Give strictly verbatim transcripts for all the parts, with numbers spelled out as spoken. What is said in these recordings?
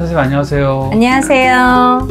선생님 안녕하세요. 안녕하세요.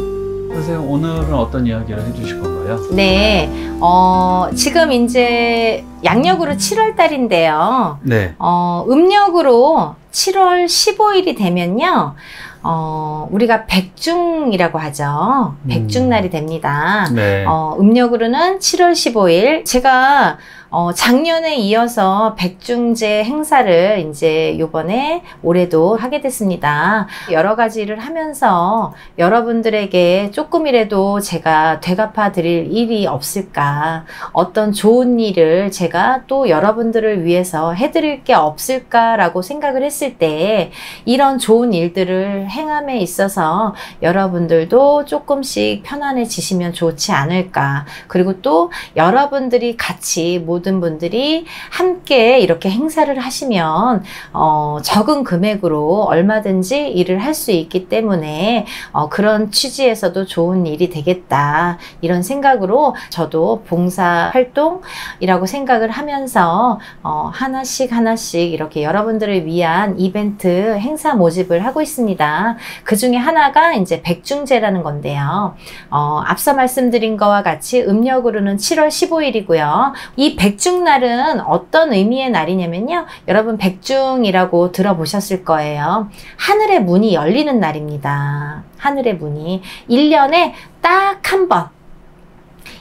선생님 오늘은 어떤 이야기를 해주실 건가요? 네, 어, 지금 이제 양력으로 칠월 달인데요. 네. 어, 음력으로 칠월 십오일이 되면요. 어, 우리가 백중이라고 하죠. 백중날이 됩니다. 네. 어, 음력으로는 칠월 십오일. 제가 어, 작년에 이어서 백중제 행사를 이제 요번에 올해도 하게 됐습니다. 여러 가지 일을 하면서 여러분들에게 조금이라도 제가 되갚아 드릴 일이 없을까, 어떤 좋은 일을 제가 또 여러분들을 위해서 해드릴 게 없을까라고 생각을 했을 때, 이런 좋은 일들을 행함에 있어서 여러분들도 조금씩 편안해지시면 좋지 않을까. 그리고 또 여러분들이 같이 모두 모든 분들이 함께 이렇게 행사를 하시면 어, 적은 금액으로 얼마든지 일을 할 수 있기 때문에 어, 그런 취지에서도 좋은 일이 되겠다, 이런 생각으로 저도 봉사활동이라고 생각을 하면서 어, 하나씩 하나씩 이렇게 여러분들을 위한 이벤트 행사 모집을 하고 있습니다. 그 중에 하나가 이제 백중제라는 건데요. 어, 앞서 말씀드린 거와 같이 음력으로는 칠월 십오일이고요. 이 백중날은 어떤 의미의 날이냐면요, 여러분 백중이라고 들어보셨을 거예요. 하늘의 문이 열리는 날입니다. 하늘의 문이 일 년에 딱 한 번,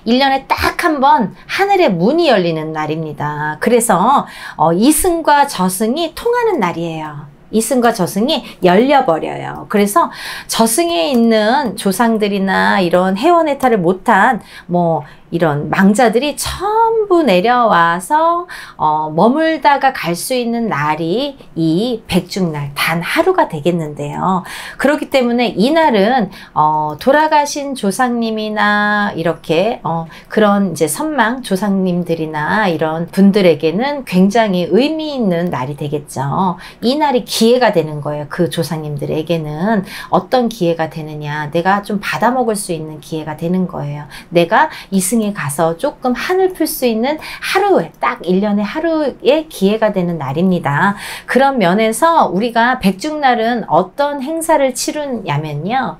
일 년에 딱 한 번 하늘의 문이 열리는 날입니다. 그래서 어, 이승과 저승이 통하는 날이에요. 이승과 저승이 열려버려요. 그래서 저승에 있는 조상들이나 이런 해원해탈을 못한 뭐 이런 망자들이 전부 내려와서 어, 머물다가 갈 수 있는 날이 이 백중날, 단 하루가 되겠는데요. 그렇기 때문에 이 날은 어, 돌아가신 조상님이나 이렇게 어, 그런 이제 선망 조상님들이나 이런 분들에게는 굉장히 의미 있는 날이 되겠죠. 이 날이 기회가 되는 거예요. 그 조상님들에게는 어떤 기회가 되느냐, 내가 좀 받아먹을 수 있는 기회가 되는 거예요. 내가 이승에 가서 조금 한을 풀 수 있는 하루에, 딱 일 년에 하루의 기회가 되는 날입니다. 그런 면에서 우리가 백중날은 어떤 행사를 치르냐면요,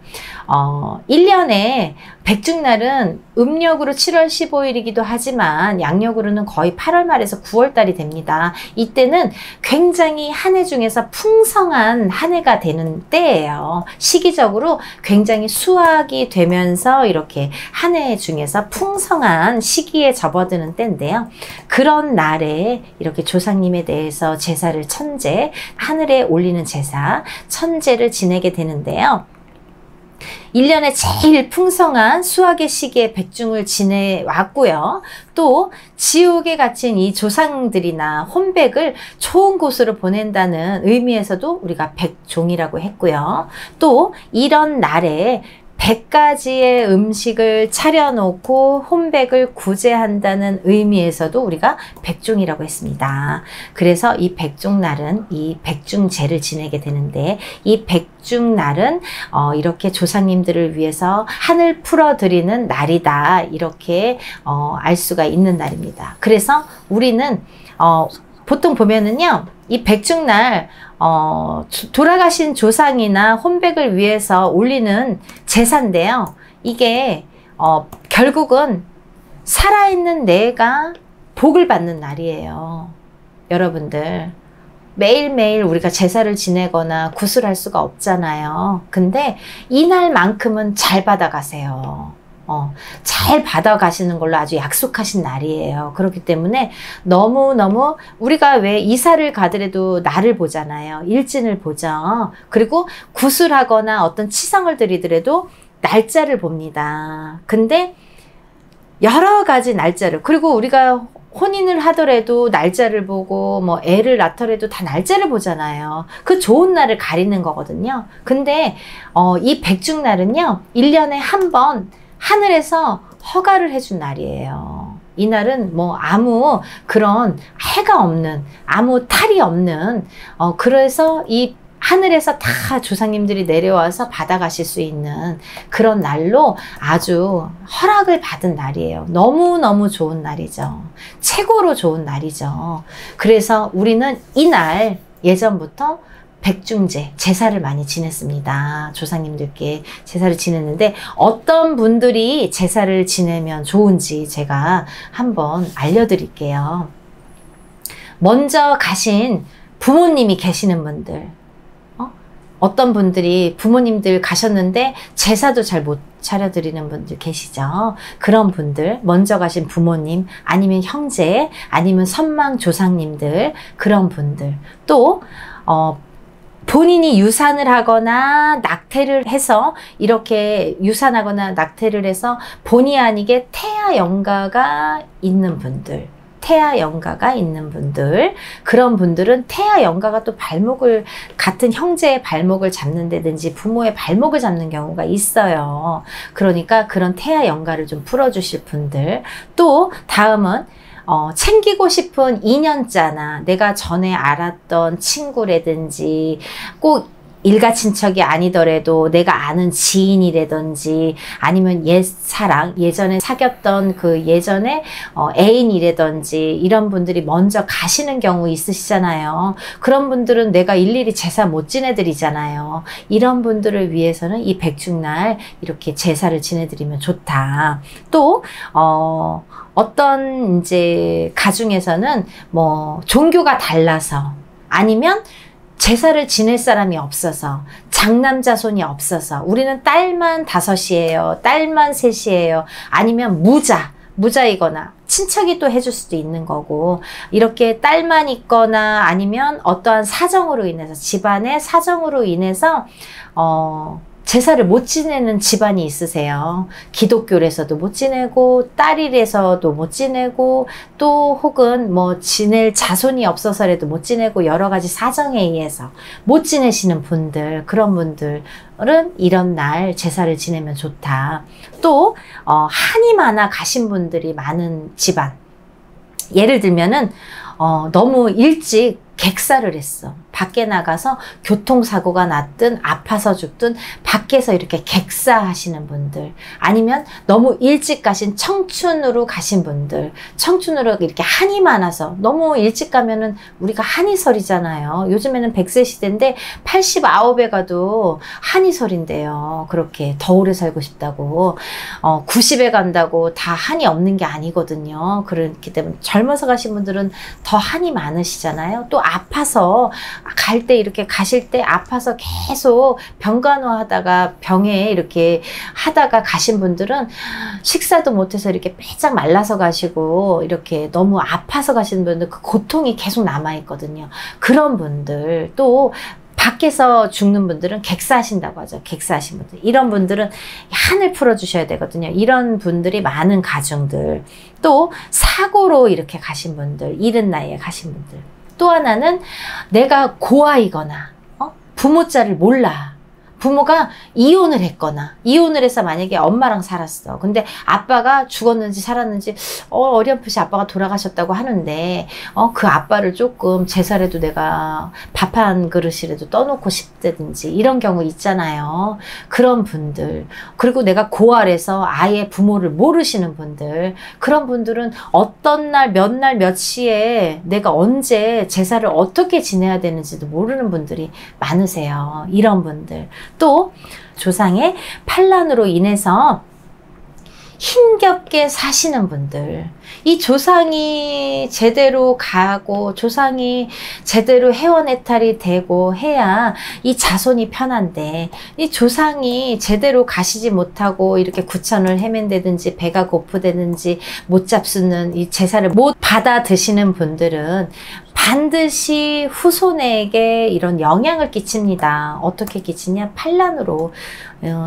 어, 일 년에 백중날은 음력으로 칠월 십오일이기도 하지만 양력으로는 거의 팔월 말에서 구월 달이 됩니다. 이때는 굉장히 한 해 중에서 풍성한 한 해가 되는 때예요. 시기적으로 굉장히 수확이 되면서 이렇게 한 해 중에서 풍성한 시기에 접어드는 때인데요. 그런 날에 이렇게 조상님에 대해서 제사를, 천제, 하늘에 올리는 제사, 천제를 지내게 되는데요. 일 년에 제일 풍성한 수확의 시기에 백중을 지내왔고요. 또 지옥에 갇힌 이 조상들이나 혼백을 좋은 곳으로 보낸다는 의미에서도 우리가 백종이라고 했고요. 또 이런 날에 백 가지의 음식을 차려놓고 혼백을 구제한다는 의미에서도 우리가 백종이라고 했습니다. 그래서 이 백종날은 이 백중제를 지내게 되는데, 이 백중날은 어, 이렇게 조상님들을 위해서 한을 풀어드리는 날이다, 이렇게 어, 알 수가 있는 날입니다. 그래서 우리는 어, 보통 보면은요, 이 백중날 어, 돌아가신 조상이나 혼백을 위해서 올리는 제사인데요. 이게 어, 결국은 살아있는 내가 복을 받는 날이에요. 여러분들 매일매일 우리가 제사를 지내거나 구슬할 수가 없잖아요. 근데 이날만큼은 잘 받아가세요. 어, 잘 받아가시는 걸로 아주 약속하신 날이에요. 그렇기 때문에 너무너무, 우리가 왜 이사를 가더라도 날을 보잖아요. 일진을 보죠. 그리고 구슬하거나 어떤 치상을 드리더라도 날짜를 봅니다. 근데 여러 가지 날짜를, 그리고 우리가 혼인을 하더라도 날짜를 보고, 뭐 애를 낳더라도 다 날짜를 보잖아요. 그 좋은 날을 가리는 거거든요. 근데 어, 이 백중날은요, 일 년에 한 번 하늘에서 허가를 해준 날이에요. 이날은 뭐 아무 그런 해가 없는, 아무 탈이 없는, 어, 그래서 이 하늘에서 다 조상님들이 내려와서 받아가실 수 있는 그런 날로 아주 허락을 받은 날이에요. 너무너무 좋은 날이죠. 최고로 좋은 날이죠. 그래서 우리는 이날 예전부터 백중제, 제사를 많이 지냈습니다. 조상님들께 제사를 지냈는데 어떤 분들이 제사를 지내면 좋은지 제가 한번 알려드릴게요. 먼저 가신 부모님이 계시는 분들, 어? 어떤 분들이 부모님들 가셨는데 제사도 잘 못 차려드리는 분들 계시죠. 그런 분들, 먼저 가신 부모님, 아니면 형제, 아니면 선망 조상님들, 그런 분들, 또 어, 본인이 유산을 하거나 낙태를 해서, 이렇게 유산하거나 낙태를 해서 본의 아니게 태아 영가가 있는 분들, 태아 영가가 있는 분들, 그런 분들은 태아 영가가 또 발목을, 같은 형제의 발목을 잡는다든지 부모의 발목을 잡는 경우가 있어요. 그러니까 그런 태아 영가를 좀 풀어주실 분들. 또 다음은 어, 챙기고 싶은 인연자나 내가 전에 알았던 친구라든지, 꼭 일가친척이 아니더라도 내가 아는 지인이라든지, 아니면 옛사랑, 예전에 사귀었던 그 예전에 어, 애인이라든지, 이런 분들이 먼저 가시는 경우 있으시잖아요. 그런 분들은 내가 일일이 제사 못 지내드리잖아요. 이런 분들을 위해서는 이 백중날 이렇게 제사를 지내드리면 좋다. 또 어, 어떤 이제 가중에서는 뭐 종교가 달라서, 아니면 제사를 지낼 사람이 없어서, 장남자손이 없어서, 우리는 딸만 다섯이에요, 딸만 셋이에요, 아니면 무자, 무자이거나 친척이 또 해줄 수도 있는 거고, 이렇게 딸만 있거나 아니면 어떠한 사정으로 인해서, 집안의 사정으로 인해서 어... 제사를 못 지내는 집안이 있으세요. 기독교에서도 못 지내고, 딸이라서도 못 지내고, 또 혹은 뭐 지낼 자손이 없어서라도 못 지내고, 여러 가지 사정에 의해서 못 지내시는 분들, 그런 분들은 이런 날 제사를 지내면 좋다. 또 어, 한이 많아 가신 분들이 많은 집안, 예를 들면은 어, 너무 일찍 객사를 했어. 밖에 나가서 교통사고가 났든 아파서 죽든 밖에서 이렇게 객사하시는 분들, 아니면 너무 일찍 가신, 청춘으로 가신 분들, 청춘으로 이렇게 한이 많아서, 너무 일찍 가면은 우리가 한이 설이잖아요. 요즘에는 백세 시대인데 팔십구에 가도 한이 설인데요. 그렇게 더 오래 살고 싶다고, 어, 구십에 간다고 다 한이 없는 게 아니거든요. 그렇기 때문에 젊어서 가신 분들은 더 한이 많으시잖아요. 또 아파서 갈 때, 이렇게 가실 때 아파서 계속 병간호 하다가 병에 이렇게 하다가 가신 분들은 식사도 못해서 이렇게 빼짝 말라서 가시고, 이렇게 너무 아파서 가시는 분들 그 고통이 계속 남아 있거든요. 그런 분들, 또 밖에서 죽는 분들은 객사하신다고 하죠. 객사하신 분들, 이런 분들은 한을 풀어주셔야 되거든요. 이런 분들이 많은 가중들, 또 사고로 이렇게 가신 분들, 이른 나이에 가신 분들. 또 하나는 내가 고아이거나, 어? 부모자를 몰라. 부모가 이혼을 했거나, 이혼을 해서 만약에 엄마랑 살았어. 근데 아빠가 죽었는지 살았는지 어, 어렴풋이 아빠가 돌아가셨다고 하는데 어, 그 아빠를 조금 제사라도 내가 밥 한 그릇이라도 떠놓고 싶다든지, 이런 경우 있잖아요. 그런 분들, 그리고 내가 고아래서 아예 부모를 모르시는 분들, 그런 분들은 어떤 날, 몇 날, 몇 시에 내가 언제 제사를 어떻게 지내야 되는지도 모르는 분들이 많으세요. 이런 분들, 또 조상의 반란으로 인해서 힘겹게 사시는 분들, 이 조상이 제대로 가고 조상이 제대로 해원해탈이 되고 해야 이 자손이 편한데, 이 조상이 제대로 가시지 못하고 이렇게 구천을 헤맨다든지 배가 고프다든지 못 잡수는, 이 제사를 못 받아 드시는 분들은 반드시 후손에게 이런 영향을 끼칩니다. 어떻게 끼치냐? 반란으로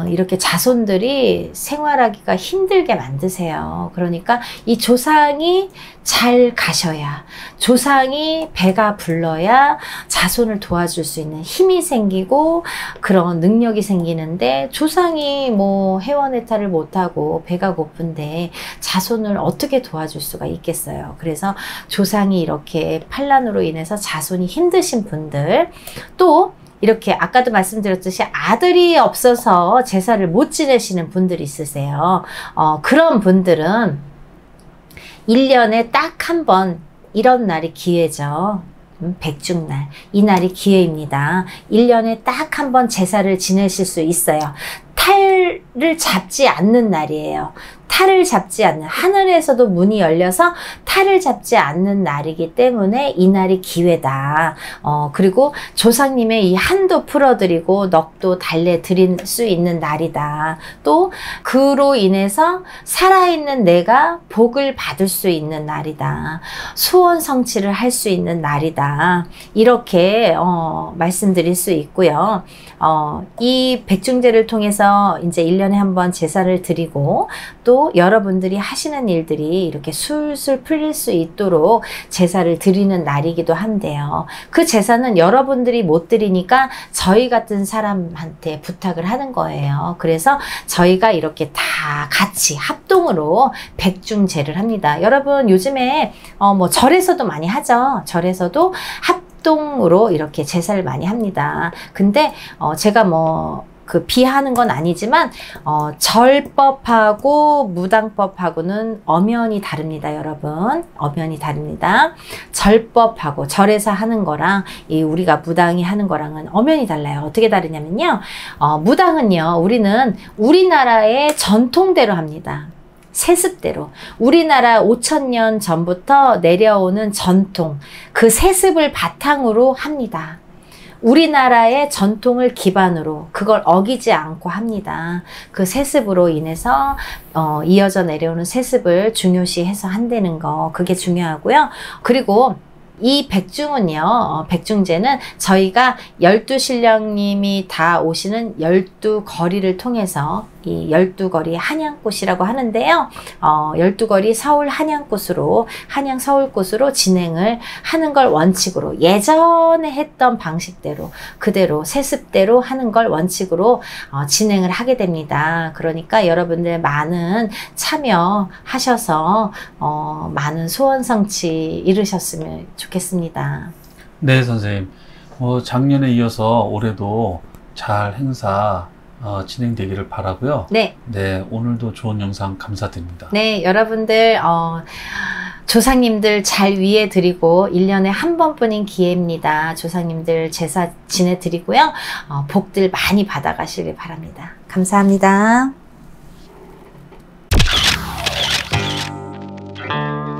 이렇게 자손들이 생활하기가 힘들게 만드세요. 그러니까 이 조상이 잘 가셔야, 조상이 배가 불러야 자손을 도와줄 수 있는 힘이 생기고 그런 능력이 생기는데, 조상이 뭐 해원해탈을 못하고 배가 고픈데 자손을 어떻게 도와줄 수가 있겠어요. 그래서 조상이 이렇게 반란으로 인해서 자손이 힘드신 분들, 또 이렇게 아까도 말씀드렸듯이 아들이 없어서 제사를 못 지내시는 분들이 있으세요. 어, 그런 분들은 일 년에 딱 한 번 이런 날이 기회죠. 백중날, 이 날이 기회입니다. 일 년에 딱 한 번 제사를 지내실 수 있어요. 탈을 잡지 않는 날이에요. 탈을 잡지 않는, 하늘에서도 문이 열려서 탈을 잡지 않는 날이기 때문에 이 날이 기회다. 어, 그리고 조상님의 이 한도 풀어드리고 넋도 달래드릴 수 있는 날이다. 또 그로 인해서 살아있는 내가 복을 받을 수 있는 날이다. 소원 성취를 할 수 있는 날이다. 이렇게 어, 말씀드릴 수 있고요. 어, 이 백중제를 통해서 이제 일 년에 한 번 제사를 드리고 또 여러분들이 하시는 일들이 이렇게 술술 풀릴 수 있도록 제사를 드리는 날이기도 한데요. 그 제사는 여러분들이 못 드리니까 저희 같은 사람한테 부탁을 하는 거예요. 그래서 저희가 이렇게 다 같이 합동으로 백중제를 합니다. 여러분 요즘에 어 뭐 절에서도 많이 하죠. 절에서도 합동으로 이렇게 제사를 많이 합니다. 근데 어 제가 뭐 그 비하하는 건 아니지만 어, 절법하고 무당법하고는 엄연히 다릅니다. 여러분 엄연히 다릅니다. 절법하고 절에서 하는 거랑 이 우리가 무당이 하는 거랑은 엄연히 달라요. 어떻게 다르냐면요, 어, 무당은요 우리는 우리나라의 전통대로 합니다. 세습대로. 우리나라 오천 년 전부터 내려오는 전통, 그 세습을 바탕으로 합니다. 우리나라의 전통을 기반으로 그걸 어기지 않고 합니다. 그 세습으로 인해서 어, 이어져 내려오는 세습을 중요시해서 한다는 거, 그게 중요하고요. 그리고 이 백중은요, 어, 백중제는 저희가 열두 신령님이 다 오시는 열두 거리를 통해서 이 열두 거리 한양꽃이라고 하는데요. 어, 열두 거리 서울 한양꽃으로, 한양 서울꽃으로 진행을 하는 걸 원칙으로, 예전에 했던 방식대로 그대로 세습대로 하는 걸 원칙으로 어, 진행을 하게 됩니다. 그러니까 여러분들 많은 참여하셔서 어, 많은 소원 성취 이루셨으면 좋겠습니다. 네, 선생님. 어, 작년에 이어서 올해도 잘 행사 어, 진행되기를 바라고요. 네. 네, 오늘도 좋은 영상 감사드립니다. 네, 여러분들 어, 조상님들 잘 위해 드리고 일 년에 한 번뿐인 기회입니다. 조상님들 제사 지내 드리고요. 어, 복들 많이 받아 가시길 바랍니다. 감사합니다.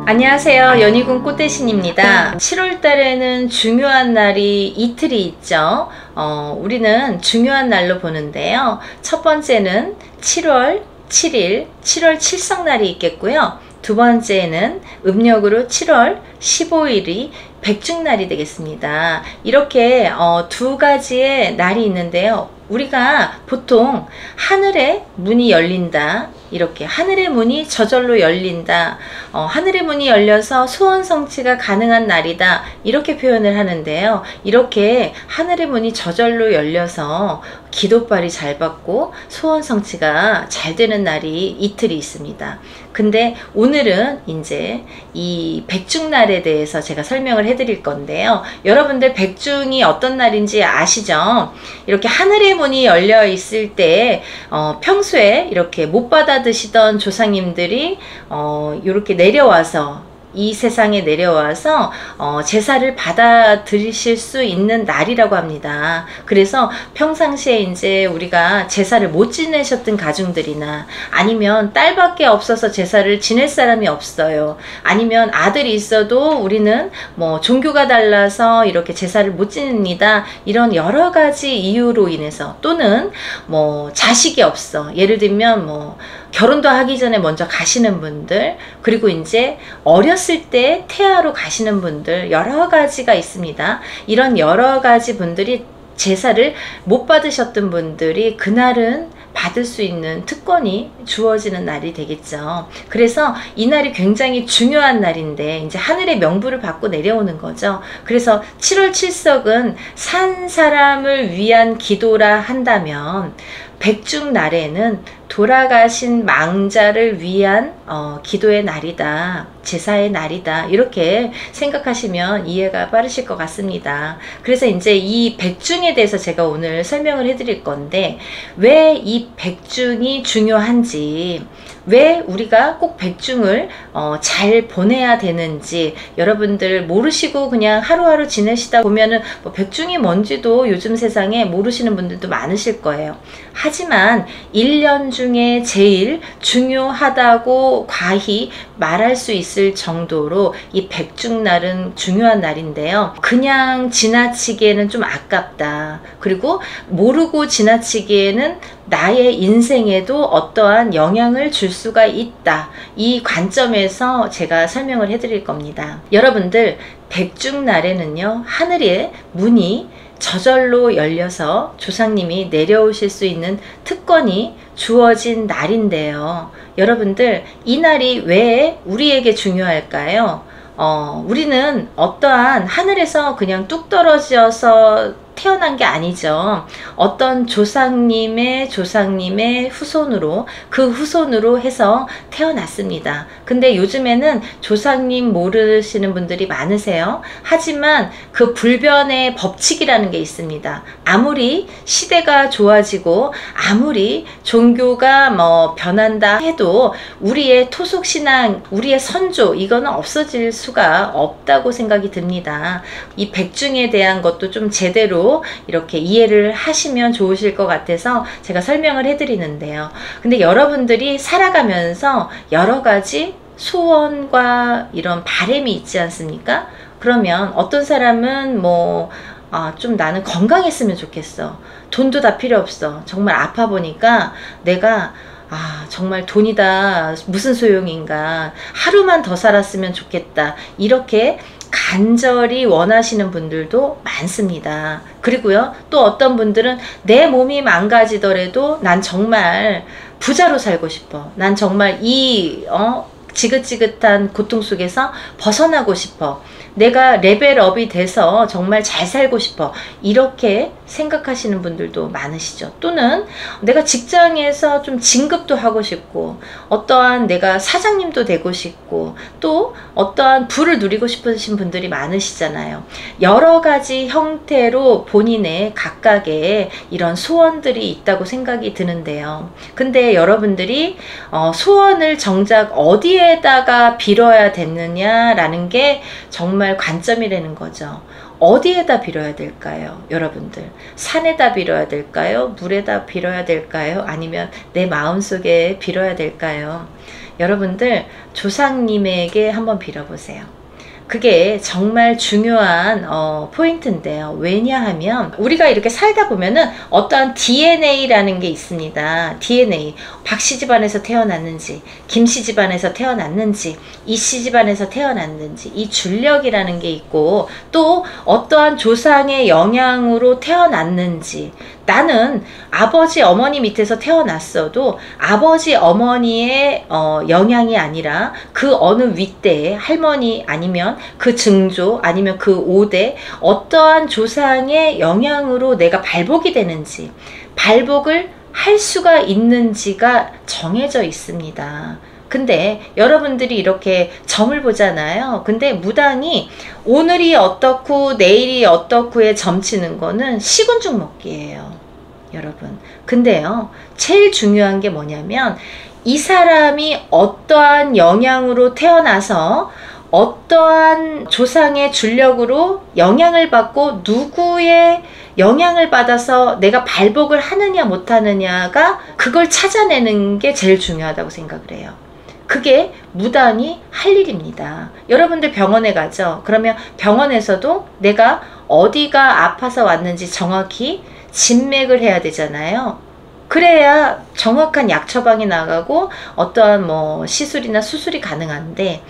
안녕하세요. 연이궁 꽃대신입니다. 칠월 달에는 중요한 날이 이틀이 있죠. 어, 우리는 중요한 날로 보는데요. 첫 번째는 칠월 칠일, 칠월 칠성날이 있겠고요. 두 번째는 음력으로 칠월 십오일이 백중날이 되겠습니다. 이렇게 어, 두 가지의 날이 있는데요. 우리가 보통 하늘의 문이 열린다, 이렇게 하늘의 문이 저절로 열린다, 어, 하늘의 문이 열려서 소원 성취가 가능한 날이다, 이렇게 표현을 하는데요. 이렇게 하늘의 문이 저절로 열려서 기도발이 잘 받고 소원 성취가 잘 되는 날이 이틀이 있습니다. 근데 오늘은 이제 이 백중날에 대해서 제가 설명을 해 드릴 건데요. 여러분들 백중이 어떤 날인지 아시죠? 이렇게 하늘의 문이 열려 있을 때 어, 평소에 이렇게 못 받아 드시던 조상님들이 어, 이렇게 내려와서, 이 세상에 내려와서 어, 제사를 받아 드리실 수 있는 날이라고 합니다. 그래서 평상시에 이제 우리가 제사를 못 지내셨던 가중들이나, 아니면 딸밖에 없어서 제사를 지낼 사람이 없어요. 아니면 아들이 있어도 우리는 뭐 종교가 달라서 이렇게 제사를 못 지냅니다. 이런 여러 가지 이유로 인해서, 또는 뭐 자식이 없어, 예를 들면 뭐 결혼도 하기 전에 먼저 가시는 분들, 그리고 이제 어렸을 때 태아로 가시는 분들, 여러 가지가 있습니다. 이런 여러 가지 분들이 제사를 못 받으셨던 분들이 그날은 받을 수 있는 특권이 주어지는 날이 되겠죠. 그래서 이 날이 굉장히 중요한 날인데 이제 하늘의 명부를 받고 내려오는 거죠. 그래서 칠월 칠석은 산 사람을 위한 기도라 한다면 백중날에는 돌아가신 망자를 위한 어, 기도의 날이다, 제사의 날이다, 이렇게 생각하시면 이해가 빠르실 것 같습니다. 그래서 이제 이 백중에 대해서 제가 오늘 설명을 해드릴 건데, 왜 이 백중이 중요한지, 왜 우리가 꼭 백중을 어, 잘 보내야 되는지 여러분들 모르시고 그냥 하루하루 지내시다 보면은 뭐 백중이 뭔지도 요즘 세상에 모르시는 분들도 많으실 거예요. 하지만 일 년 중에 제일 중요하다고 과히 말할 수 있을 정도로 이 백중날은 중요한 날인데요, 그냥 지나치기에는 좀 아깝다, 그리고 모르고 지나치기에는 나의 인생에도 어떠한 영향을 줄 수가 있다, 이 관점에서 제가 설명을 해드릴 겁니다. 여러분들, 백중날에는요 하늘의 문이 저절로 열려서 조상님이 내려오실 수 있는 특권이 주어진 날인데요, 여러분들 이 날이 왜 우리에게 중요할까요? 어, 우리는 어떠한 하늘에서 그냥 뚝 떨어져서 태어난 게 아니죠. 어떤 조상님의 조상님의 후손으로, 그 후손으로 해서 태어났습니다. 근데 요즘에는 조상님 모르시는 분들이 많으세요. 하지만 그 불변의 법칙이라는 게 있습니다. 아무리 시대가 좋아지고 아무리 종교가 뭐 변한다 해도 우리의 토속신앙, 우리의 선조, 이거는 없어질 수가 없다고 생각이 듭니다. 이 백중에 대한 것도 좀 제대로 이렇게 이해를 하시면 좋으실 것 같아서 제가 설명을 해드리는데요. 근데 여러분들이 살아가면서 여러 가지 소원과 이런 바람이 있지 않습니까? 그러면 어떤 사람은 뭐 아, 좀 나는 건강했으면 좋겠어. 돈도 다 필요 없어. 정말 아파 보니까 내가 아 정말 돈이다 무슨 소용인가, 하루만 더 살았으면 좋겠다, 이렇게 간절히 원하시는 분들도 많습니다. 그리고요 또 어떤 분들은 내 몸이 망가지더라도 난 정말 부자로 살고 싶어, 난 정말 이 어, 지긋지긋한 고통 속에서 벗어나고 싶어, 내가 레벨업이 돼서 정말 잘 살고 싶어, 이렇게 생각하시는 분들도 많으시죠. 또는 내가 직장에서 좀 진급도 하고 싶고, 어떠한 내가 사장님도 되고 싶고, 또 어떠한 부를 누리고 싶으신 분들이 많으시잖아요. 여러 가지 형태로 본인의 각각의 이런 소원들이 있다고 생각이 드는데요, 근데 여러분들이 어, 소원을 정작 어디에다가 빌어야 되느냐 라는 게 정말 정말 관점이라는 거죠. 어디에다 빌어야 될까요? 여러분들, 산에다 빌어야 될까요? 물에다 빌어야 될까요? 아니면 내 마음속에 빌어야 될까요? 여러분들, 조상님에게 한번 빌어보세요. 그게 정말 중요한 어, 포인트인데요. 왜냐하면 우리가 이렇게 살다 보면은 어떠한 디엔에이라는 게 있습니다. 디엔에이, 박씨 집안에서 태어났는지, 김씨 집안에서 태어났는지, 이씨 집안에서 태어났는지, 이 줄력이라는 게 있고, 또 어떠한 조상의 영향으로 태어났는지, 나는 아버지 어머니 밑에서 태어났어도 아버지 어머니의 어, 영향이 아니라 그 어느 윗대의 할머니, 아니면 그 증조, 아니면 그 오 대 어떠한 조상의 영향으로 내가 발복이 되는지, 발복을 할 수가 있는지가 정해져 있습니다. 근데 여러분들이 이렇게 점을 보잖아요. 근데 무당이 오늘이 어떻고 내일이 어떻고에 점치는 거는 식은죽 먹기예요, 여러분. 근데요 제일 중요한 게 뭐냐면, 이 사람이 어떠한 영향으로 태어나서 어떠한 조상의 줄력으로 영향을 받고 누구의 영향을 받아서 내가 발복을 하느냐 못하느냐가, 그걸 찾아내는 게 제일 중요하다고 생각을 해요. 그게 무당이 할 일입니다. 여러분들 병원에 가죠. 그러면 병원에서도 내가 어디가 아파서 왔는지 정확히 진맥을 해야 되잖아요. 그래야 정확한 약 처방이 나가고 어떠한 뭐 시술이나 수술이 가능한데,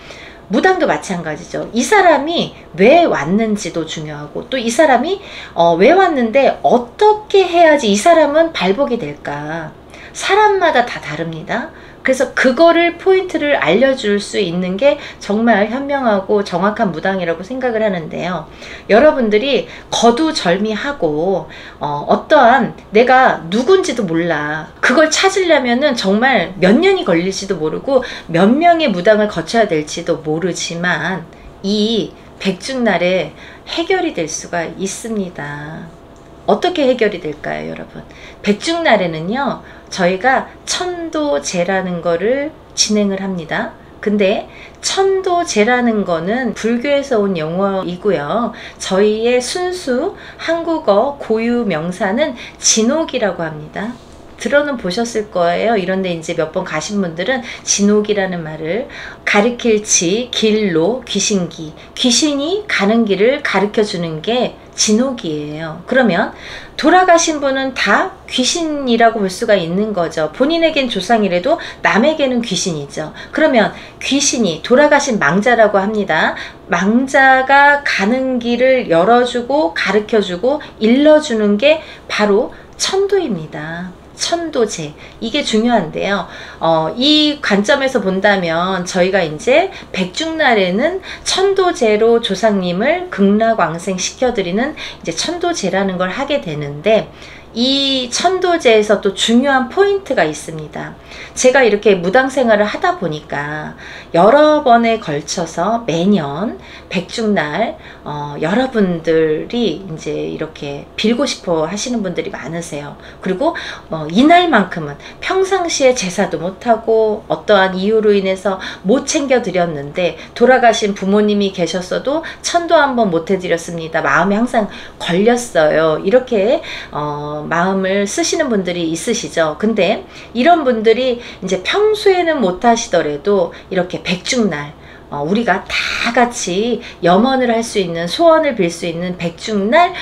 무당도 마찬가지죠. 이 사람이 왜 왔는지도 중요하고, 또 이 사람이 어, 왜 왔는데 어떻게 해야지 이 사람은 발복이 될까. 사람마다 다 다릅니다. 그래서 그거를 포인트를 알려줄 수 있는 게 정말 현명하고 정확한 무당이라고 생각을 하는데요. 여러분들이 거두절미하고 어, 어떠한 내가 누군지도 몰라. 그걸 찾으려면은 정말 몇 년이 걸릴지도 모르고 몇 명의 무당을 거쳐야 될지도 모르지만 이 백중날에 해결이 될 수가 있습니다. 어떻게 해결이 될까요, 여러분? 백중날에는요, 저희가 천도제라는 거를 진행을 합니다. 근데 천도제라는 거는 불교에서 온 용어이고요. 저희의 순수 한국어 고유 명사는 진옥이라고 합니다. 들어는 보셨을 거예요. 이런데 이제 몇 번 가신 분들은 진옥이라는 말을 가리킬 지, 길로, 귀신기. 귀신이 가는 길을 가르쳐주는 게 진옥이에요. 그러면 돌아가신 분은 다 귀신이라고 볼 수가 있는 거죠. 본인에겐 조상이라도 남에게는 귀신이죠. 그러면 귀신이 돌아가신 망자라고 합니다. 망자가 가는 길을 열어주고 가르쳐주고 일러주는 게 바로 천도입니다. 천도제, 이게 중요한데요. 어, 이 관점에서 본다면 저희가 이제 백중날에는 천도제로 조상님을 극락왕생 시켜드리는 이제 천도제라는 걸 하게 되는데, 이 천도제에서 또 중요한 포인트가 있습니다. 제가 이렇게 무당 생활을 하다 보니까 여러 번에 걸쳐서 매년 백중날 어, 여러분들이 이제 이렇게 빌고 싶어 하시는 분들이 많으세요. 그리고 어, 이날만큼은 평상시에 제사도 못하고 어떠한 이유로 인해서 못 챙겨 드렸는데, 돌아가신 부모님이 계셨어도 천도 한번 못 해드렸습니다. 마음이 항상 걸렸어요. 이렇게 어, 마음을 쓰시는 분들이 있으시죠. 근데 이런 분들이 이제 평소에는 못 하시더라도 이렇게 백중날 어, 우리가 다 같이 염원을 할 수 있는, 소원을 빌 수 있는 백중날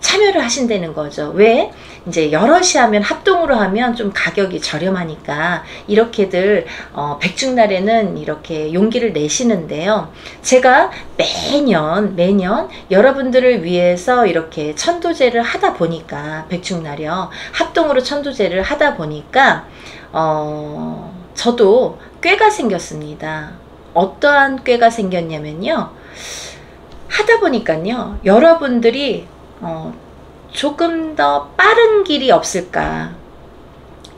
참여를 하신다는 거죠. 왜? 이제 여럿이 하면, 합동으로 하면 좀 가격이 저렴하니까 이렇게들 어, 백중날에는 이렇게 용기를 내시는데요. 제가 매년 매년 여러분들을 위해서 이렇게 천도제를 하다 보니까, 백중날이요, 합동으로 천도제를 하다 보니까 어, 저도 꾀가 생겼습니다. 어떠한 꾀가 생겼냐면요, 하다 보니까요 여러분들이 어, 조금 더 빠른 길이 없을까.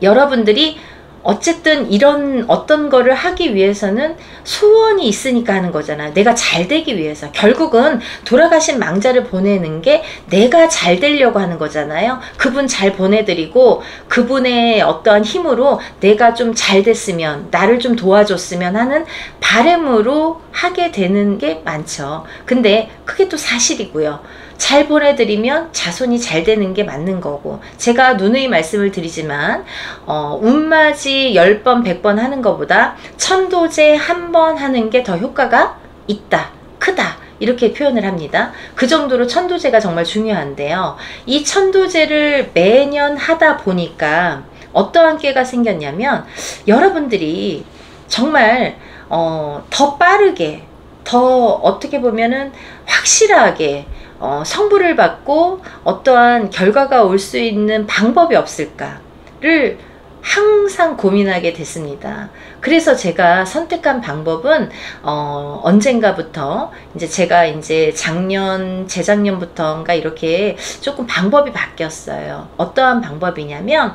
여러분들이 어쨌든 이런 어떤 거를 하기 위해서는 소원이 있으니까 하는 거잖아요. 내가 잘 되기 위해서. 결국은 돌아가신 망자를 보내는 게 내가 잘 되려고 하는 거잖아요. 그분 잘 보내드리고 그분의 어떠한 힘으로 내가 좀 잘 됐으면, 나를 좀 도와줬으면 하는 바람으로 하게 되는 게 많죠. 근데 그게 또 사실이고요. 잘 보내드리면 자손이 잘 되는 게 맞는 거고, 제가 누누이 말씀을 드리지만 어, 운맞이 열 번 백 번 하는 것보다 천도제 한 번 하는 게 더 효과가 있다, 크다, 이렇게 표현을 합니다. 그 정도로 천도제가 정말 중요한데요. 이 천도제를 매년 하다 보니까 어떠한 꾀가 생겼냐면, 여러분들이 정말 어, 더 빠르게, 더 어떻게 보면은 확실하게 어, 성부를 받고 어떠한 결과가 올 수 있는 방법이 없을까를 항상 고민하게 됐습니다. 그래서 제가 선택한 방법은 어, 언젠가부터 이제 제가 이제 작년, 재작년부터인가 이렇게 조금 방법이 바뀌었어요. 어떠한 방법이냐면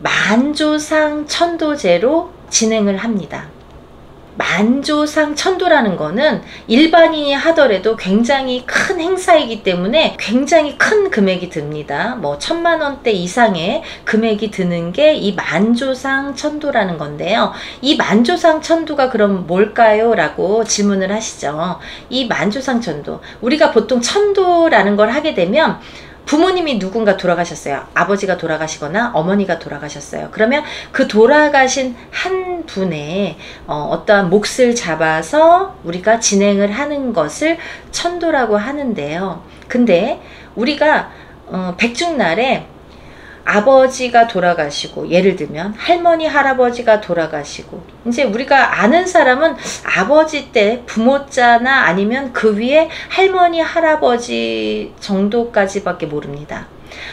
만조상 천도제로 진행을 합니다. 만조상 천도라는 거는 일반인이 하더라도 굉장히 큰 행사이기 때문에 굉장히 큰 금액이 듭니다. 뭐 천만 원대 이상의 금액이 드는 게 이 만조상 천도라는 건데요. 이 만조상 천도가 그럼 뭘까요? 라고 질문을 하시죠. 이 만조상 천도, 우리가 보통 천도라는 걸 하게 되면 부모님이 누군가 돌아가셨어요. 아버지가 돌아가시거나 어머니가 돌아가셨어요. 그러면 그 돌아가신 한 분의 어, 어떠한 몫을 잡아서 우리가 진행을 하는 것을 천도라고 하는데요. 근데 우리가 어, 백중날에 아버지가 돌아가시고, 예를 들면 할머니, 할아버지가 돌아가시고, 이제 우리가 아는 사람은 아버지 때 부모자나 아니면 그 위에 할머니, 할아버지 정도까지밖에 모릅니다.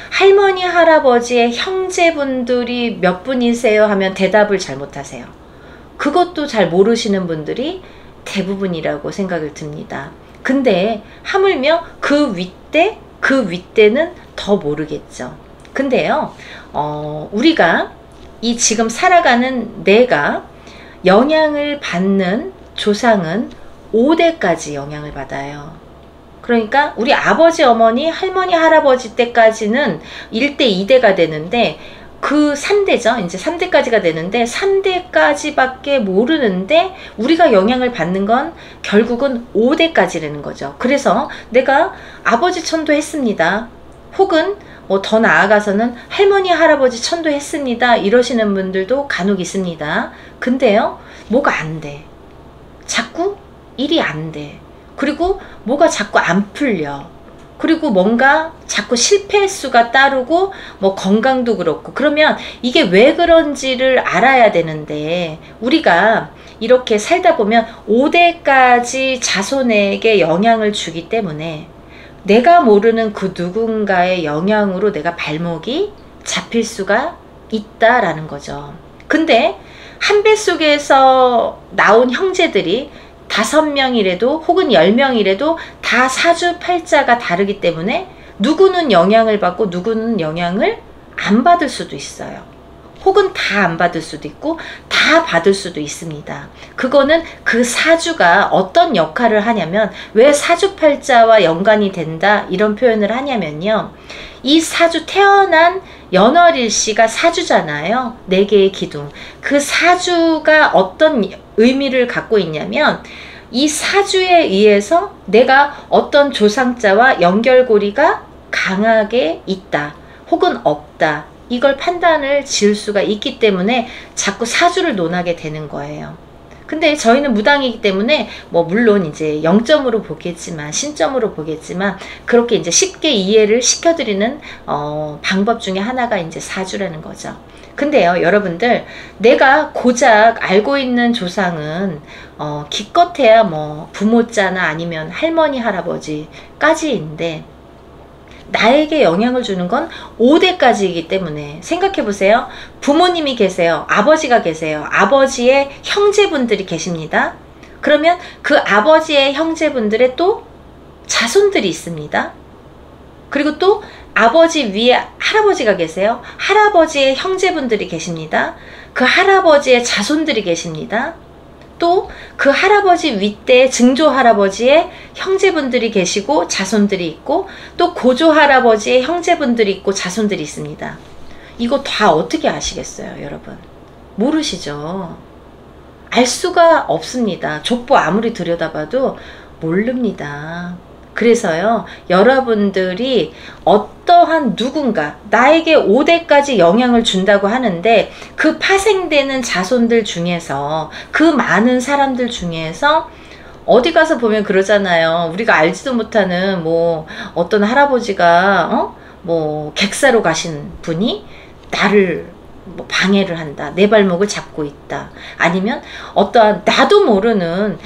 할머니, 할아버지의 형제분들이 몇 분이세요? 하면 대답을 잘못하세요. 그것도 잘 모르시는 분들이 대부분이라고 생각을 듭니다. 근데 하물며 그 윗대, 그 윗대는 더 모르겠죠. 근데요, 어, 우리가 이 지금 살아가는 내가 영향을 받는 조상은 오 대까지 영향을 받아요. 그러니까 우리 아버지, 어머니, 할머니, 할아버지 때까지는 일 대, 이 대가 되는데 그 삼 대죠. 이제 삼 대까지가 되는데 삼 대까지밖에 모르는데 우리가 영향을 받는 건 결국은 오 대까지라는 거죠. 그래서 내가 아버지 천도했습니다. 혹은 뭐 더 나아가서는 할머니, 할아버지 천도했습니다. 이러시는 분들도 간혹 있습니다. 근데요, 뭐가 안 돼. 자꾸 일이 안 돼. 그리고 뭐가 자꾸 안 풀려. 그리고 뭔가 자꾸 실패 횟수가 따르고 뭐 건강도 그렇고. 그러면 이게 왜 그런지를 알아야 되는데 우리가 이렇게 살다 보면 오 대까지 자손에게 영향을 주기 때문에 내가 모르는 그 누군가의 영향으로 내가 발목이 잡힐 수가 있다라는 거죠. 근데 한 뱃속에서 나온 형제들이 다섯 명이라도 혹은 열 명이라도 다 사주팔자가 다르기 때문에 누구는 영향을 받고 누구는 영향을 안 받을 수도 있어요. 혹은 다 안 받을 수도 있고 다 받을 수도 있습니다. 그거는 그 사주가 어떤 역할을 하냐면, 왜 사주팔자와 연관이 된다 이런 표현을 하냐면요, 이 사주 태어난 연월일시가 사주잖아요. 네 개의 기둥. 그 사주가 어떤 의미를 갖고 있냐면 이 사주에 의해서 내가 어떤 조상자와 연결고리가 강하게 있다 혹은 없다, 이걸 판단을 지을 수가 있기 때문에 자꾸 사주를 논하게 되는 거예요. 근데 저희는 무당이기 때문에 뭐 물론 이제 영점으로 보겠지만 신점으로 보겠지만 그렇게 이제 쉽게 이해를 시켜드리는 어 방법 중에 하나가 이제 사주라는 거죠. 근데요, 여러분들, 내가 고작 알고 있는 조상은 어 기껏해야 뭐 부모자나 아니면 할머니, 할아버지까지인데 나에게 영향을 주는 건 오 대까지이기 때문에 생각해보세요. 부모님이 계세요. 아버지가 계세요. 아버지의 형제분들이 계십니다. 그러면 그 아버지의 형제분들의 또 자손들이 있습니다. 그리고 또 아버지 위에 할아버지가 계세요. 할아버지의 형제분들이 계십니다. 그 할아버지의 자손들이 계십니다. 또 그 할아버지 윗대 증조 할아버지의 형제분들이 계시고 자손들이 있고, 또 고조 할아버지의 형제분들이 있고 자손들이 있습니다. 이거 다 어떻게 아시겠어요, 여러분? 모르시죠? 알 수가 없습니다. 족보 아무리 들여다봐도 모릅니다. 그래서요, 여러분들이 어떠한 누군가 나에게 오 대까지 영향을 준다고 하는데 그 파생되는 자손들 중에서, 그 많은 사람들 중에서 어디 가서 보면 그러잖아요. 우리가 알지도 못하는 뭐 어떤 할아버지가 어? 뭐 객사로 가신 분이 나를 뭐 방해를 한다, 내 발목을 잡고 있다, 아니면 어떠한 나도 모르는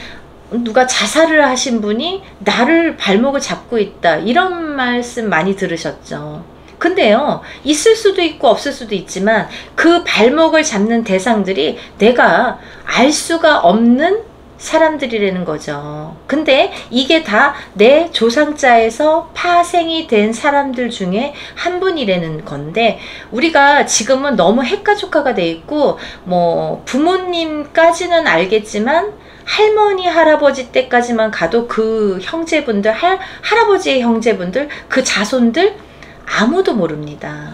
누가 자살을 하신 분이 나를 발목을 잡고 있다, 이런 말씀 많이 들으셨죠. 근데요, 있을 수도 있고 없을 수도 있지만 그 발목을 잡는 대상들이 내가 알 수가 없는 사람들이라는 거죠. 근데 이게 다 내 조상자에서 파생이 된 사람들 중에 한 분이라는 건데, 우리가 지금은 너무 핵가족화가 돼 있고 뭐 부모님까지는 알겠지만 할머니, 할아버지 때까지만 가도 그 형제분들, 할, 할아버지의 형제분들, 그 자손들 아무도 모릅니다.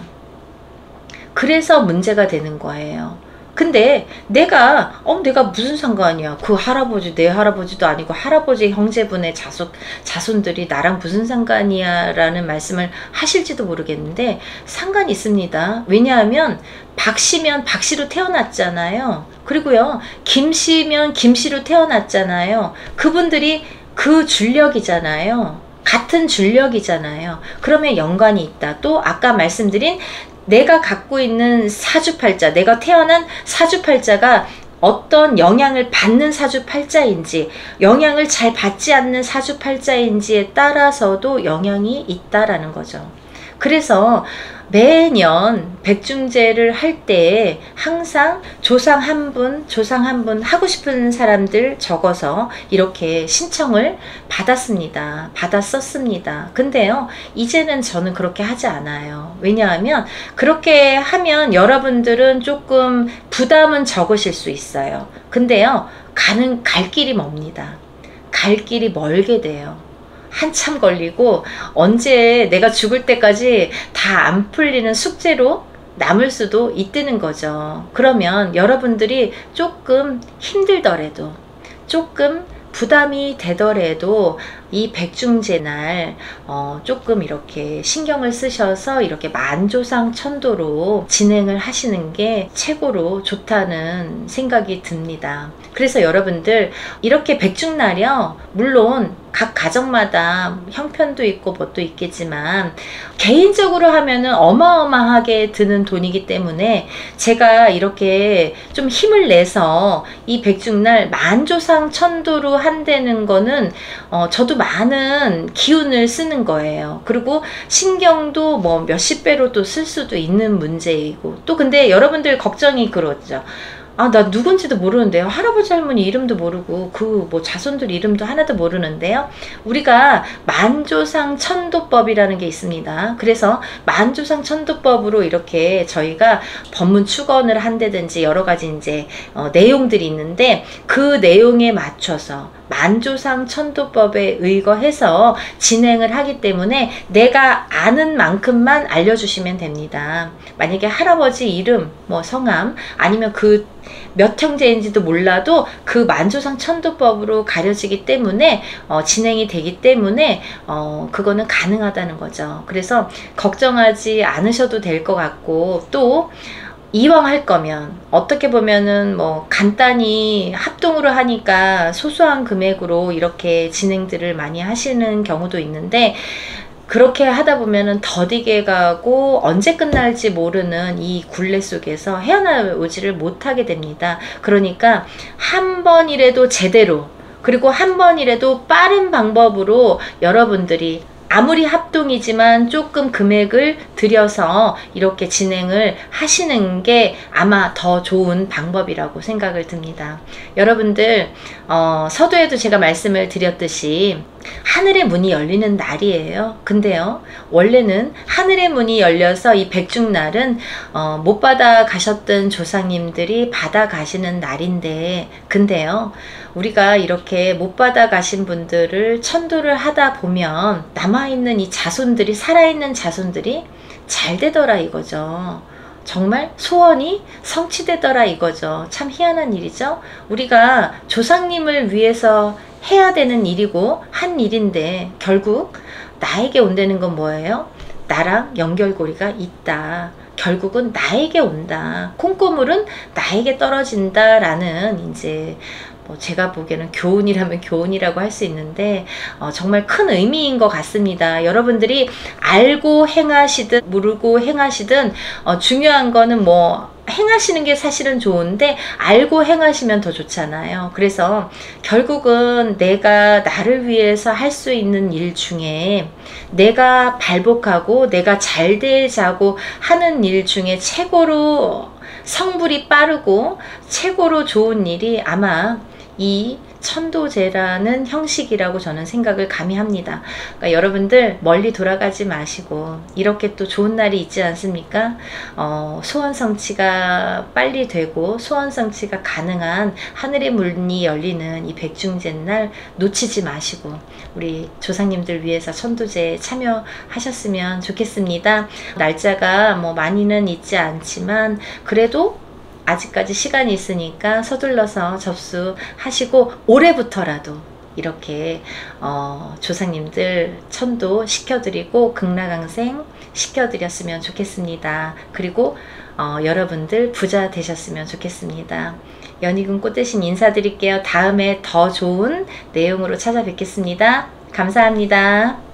그래서 문제가 되는 거예요. 근데 내가 어 내가 무슨 상관이야, 그 할아버지, 내 할아버지도 아니고 할아버지 형제분의 자손, 자손들이 나랑 무슨 상관이야 라는 말씀을 하실지도 모르겠는데 상관이 있습니다. 왜냐하면 박씨면 박씨로 태어났잖아요. 그리고요, 김씨면 김씨로 태어났잖아요. 그분들이 그 줄력이잖아요. 같은 줄력이잖아요. 그러면 연관이 있다. 또 아까 말씀드린 내가 갖고 있는 사주팔자, 내가 태어난 사주팔자가 어떤 영향을 받는 사주팔자인지, 영향을 잘 받지 않는 사주팔자인지에 따라서도 영향이 있다라는 거죠. 그래서 매년 백중제를 할 때 항상 조상 한 분, 조상 한 분 하고 싶은 사람들 적어서 이렇게 신청을 받았습니다. 받았었습니다. 근데요, 이제는 저는 그렇게 하지 않아요. 왜냐하면 그렇게 하면 여러분들은 조금 부담은 적으실 수 있어요. 근데요, 가는 갈 길이 멉니다. 갈 길이 멀게 돼요. 한참 걸리고 언제 내가 죽을 때까지 다 안 풀리는 숙제로 남을 수도 있다는 거죠. 그러면 여러분들이 조금 힘들더라도, 조금 부담이 되더라도 이 백중제 날 어, 조금 이렇게 신경을 쓰셔서 이렇게 만조상 천도로 진행을 하시는 게 최고로 좋다는 생각이 듭니다. 그래서 여러분들 이렇게 백중날이요, 물론 각 가정마다 형편도 있고 뭣도 있겠지만 개인적으로 하면은 어마어마하게 드는 돈이기 때문에 제가 이렇게 좀 힘을 내서 이 백중날 만조상 천도로 한다는 거는 어, 저도 많은 기운을 쓰는 거예요. 그리고 신경도 뭐 몇십 배로 또 쓸 수도 있는 문제이고, 또 근데 여러분들 걱정이 그렇죠. 아, 나 누군지도 모르는데요. 할아버지 할머니 이름도 모르고 그 뭐 자손들 이름도 하나도 모르는데요. 우리가 만조상 천도법이라는 게 있습니다. 그래서 만조상 천도법으로 이렇게 저희가 법문 축원을 한다든지 여러 가지 이제 어, 내용들이 있는데 그 내용에 맞춰서 만조상 천도법에 의거해서 진행을 하기 때문에 내가 아는 만큼만 알려주시면 됩니다. 만약에 할아버지 이름, 뭐 성함, 아니면 그 몇 형제인지도 몰라도 그 만조상 천도법으로 가려지기 때문에 어, 진행이 되기 때문에 어, 그거는 가능하다는 거죠. 그래서 걱정하지 않으셔도 될 것 같고, 또 이왕 할 거면 어떻게 보면은 뭐 간단히 합동으로 하니까 소소한 금액으로 이렇게 진행들을 많이 하시는 경우도 있는데, 그렇게 하다 보면은 더디게 가고 언제 끝날지 모르는 이 굴레 속에서 헤어나오지를 못하게 됩니다. 그러니까 한 번이라도 제대로, 그리고 한 번이라도 빠른 방법으로 여러분들이 아무리 합동이지만 조금 금액을 들여서 이렇게 진행을 하시는 게 아마 더 좋은 방법이라고 생각을 듭니다. 여러분들 어, 서두에도 제가 말씀을 드렸듯이 하늘의 문이 열리는 날이에요. 근데요, 원래는 하늘의 문이 열려서 이 백중날은 어, 못 받아 가셨던 조상님들이 받아 가시는 날인데, 근데요, 우리가 이렇게 못 받아 가신 분들을 천도를 하다 보면 남아있는 이 자손들이, 살아있는 자손들이 잘 되더라 이거죠. 정말 소원이 성취되더라 이거죠. 참 희한한 일이죠. 우리가 조상님을 위해서 해야 되는 일이고 한 일인데 결국 나에게 온다는 건 뭐예요? 나랑 연결고리가 있다. 결국은 나에게 온다. 콩고물은 나에게 떨어진다 라는 이제 뭐 제가 보기에는 교훈이라면 교훈이라고 할 수 있는데 어, 정말 큰 의미인 것 같습니다. 여러분들이 알고 행하시든 모르고 행하시든 어, 중요한 거는 뭐 행하시는 게 사실은 좋은데 알고 행하시면 더 좋잖아요. 그래서 결국은 내가 나를 위해서 할 수 있는 일 중에 내가 발복하고 내가 잘 되자고 하는 일 중에 최고로 성불이 빠르고 최고로 좋은 일이 아마 이 천도제라는 형식이라고 저는 생각을 감히 합니다. 그러니까 여러분들 멀리 돌아가지 마시고 이렇게 또 좋은 날이 있지 않습니까? 어, 소원 성취가 빨리 되고 소원 성취가 가능한 하늘의 문이 열리는 이 백중제 날 놓치지 마시고 우리 조상님들 위해서 천도제에 참여하셨으면 좋겠습니다. 날짜가 뭐 많이는 있지 않지만 그래도 아직까지 시간이 있으니까 서둘러서 접수하시고 올해부터라도 이렇게 어, 조상님들 천도 시켜드리고 극락강생 시켜드렸으면 좋겠습니다. 그리고 어, 여러분들 부자 되셨으면 좋겠습니다. 연이궁 꽃대신 인사드릴게요. 다음에 더 좋은 내용으로 찾아뵙겠습니다. 감사합니다.